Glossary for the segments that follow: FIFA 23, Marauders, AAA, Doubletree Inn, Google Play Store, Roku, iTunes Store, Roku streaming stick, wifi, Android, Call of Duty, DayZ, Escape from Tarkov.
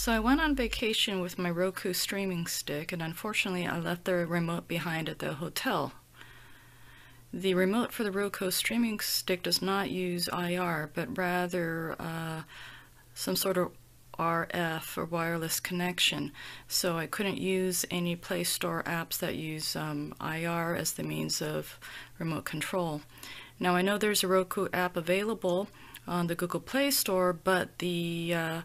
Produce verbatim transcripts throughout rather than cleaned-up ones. So I went on vacation with my Roku streaming stick, and unfortunately I left the remote behind at the hotel. The remote for the Roku streaming stick does not use I R, but rather uh, some sort of R F or wireless connection, so I couldn't use any Play Store apps that use um, I R as the means of remote control. Now I know there's a Roku app available on the Google Play Store, but the uh,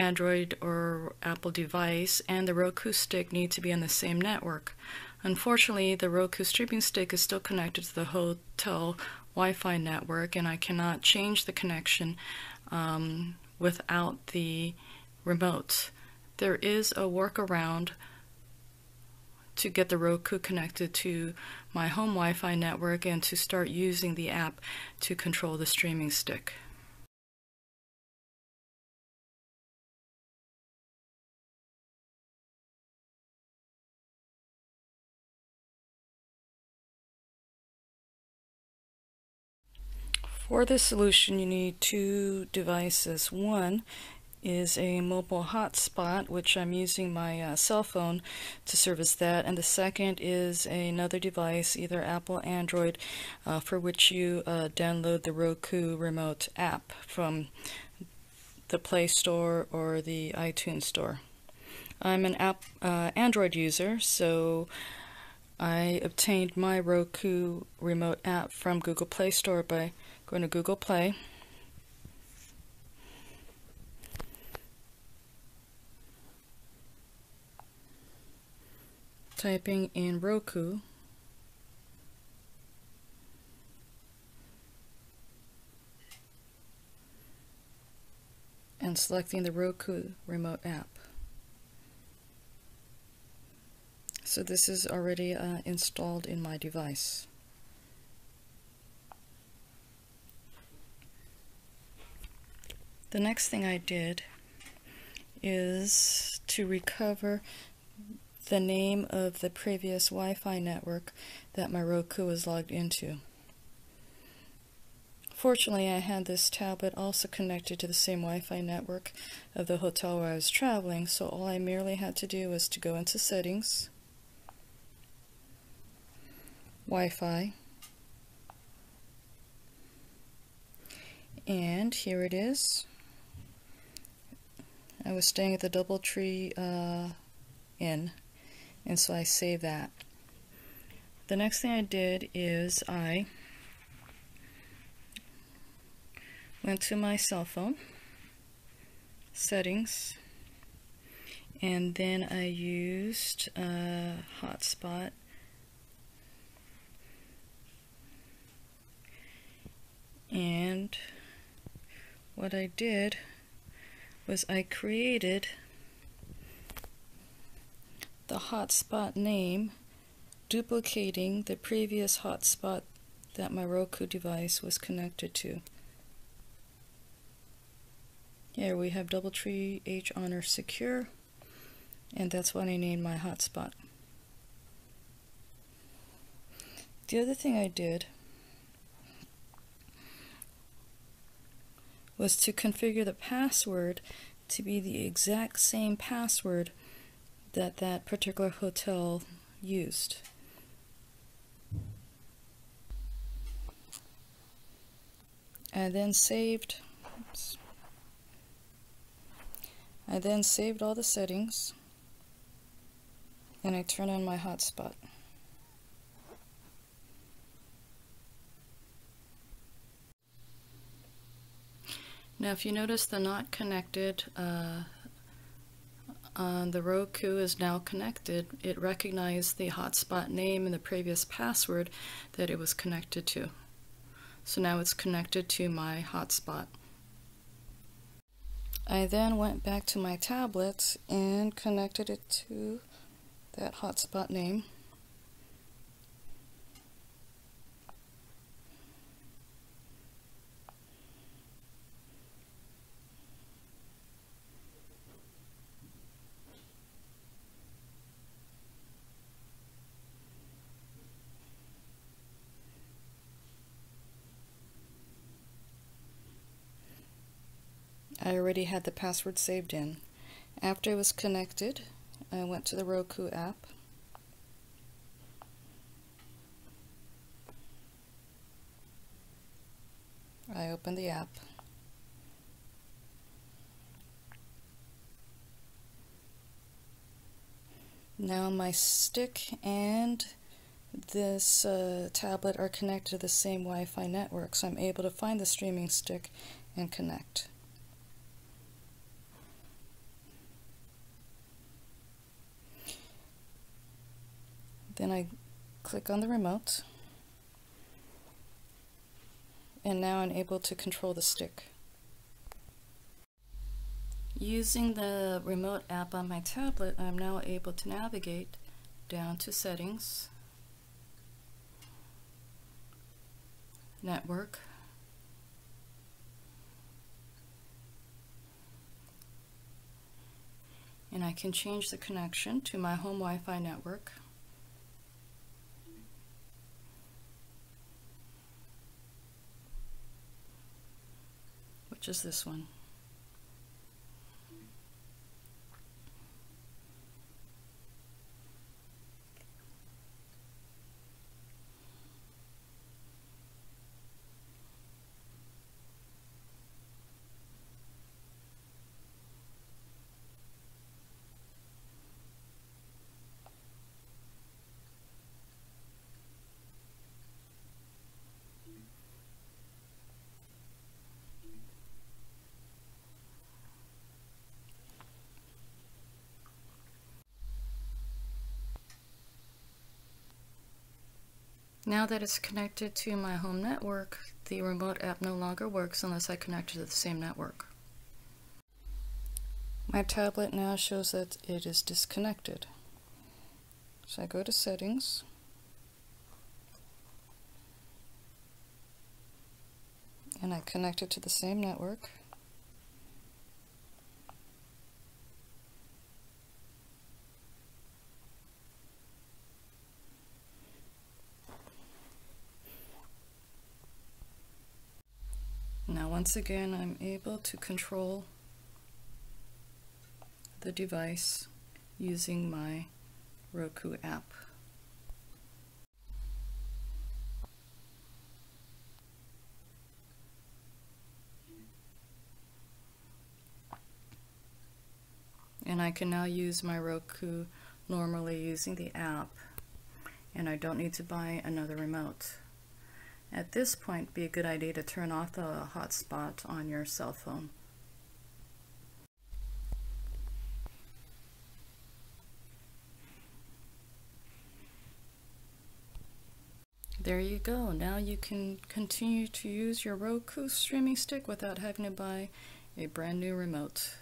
Android or Apple device and the Roku stick need to be on the same network. Unfortunately, the Roku streaming stick is still connected to the hotel Wi-Fi network, and I cannot change the connection um, without the remote. There is a workaround to get the Roku connected to my home Wi-Fi network and to start using the app to control the streaming stick. For this solution, you need two devices. One is a mobile hotspot, which I'm using my uh, cell phone to service that, and the second is another device, either Apple, Android, uh, for which you uh, download the Roku remote app from the Play Store or the iTunes Store. I'm an app, uh, Android user, so I obtained my Roku remote app from Google Play Store by going to Google Play. Typing in Roku. And selecting the Roku remote app. So this is already uh, installed in my device. The next thing I did is to recover the name of the previous Wi-Fi network that my Roku was logged into. Fortunately, I had this tablet also connected to the same Wi-Fi network of the hotel where I was traveling, so all I merely had to do was to go into Settings, Wi-Fi, and here it is. I was staying at the Doubletree uh, Inn, and so I saved that. The next thing I did is I went to my cell phone, settings, and then I used uh, hotspot, and what I did was I created the hotspot name, duplicating the previous hotspot that my Roku device was connected to. Here we have Doubletree H Honor Secure, and that's what I named my hotspot. The other thing I did was to configure the password to be the exact same password that that particular hotel used. I then saved, oops, I then saved all the settings, and I turned on my hotspot. Now if you notice, the not connected uh, on the Roku is now connected. It recognized the hotspot name and the previous password that it was connected to. So now it's connected to my hotspot. I then went back to my tablet and connected it to that hotspot name. I already had the password saved in. After it was connected, I went to the Roku app. I opened the app. Now my stick and this uh, tablet are connected to the same Wi-Fi network, so I'm able to find the streaming stick and connect. Then I click on the remote, and now I'm able to control the stick. Using the remote app on my tablet, I'm now able to navigate down to Settings, Network, and I can change the connection to my home Wi-Fi network. Which is this one. Now that it's connected to my home network, the remote app no longer works unless I connect to the same network. My tablet now shows that it is disconnected. So I go to Settings, and I connect it to the same network. Now once again, I'm able to control the device using my Roku app. And I can now use my Roku normally using the app, and I don't need to buy another remote. At this point, it'd be a good idea to turn off the hotspot on your cell phone. There you go. Now you can continue to use your Roku streaming stick without having to buy a brand new remote.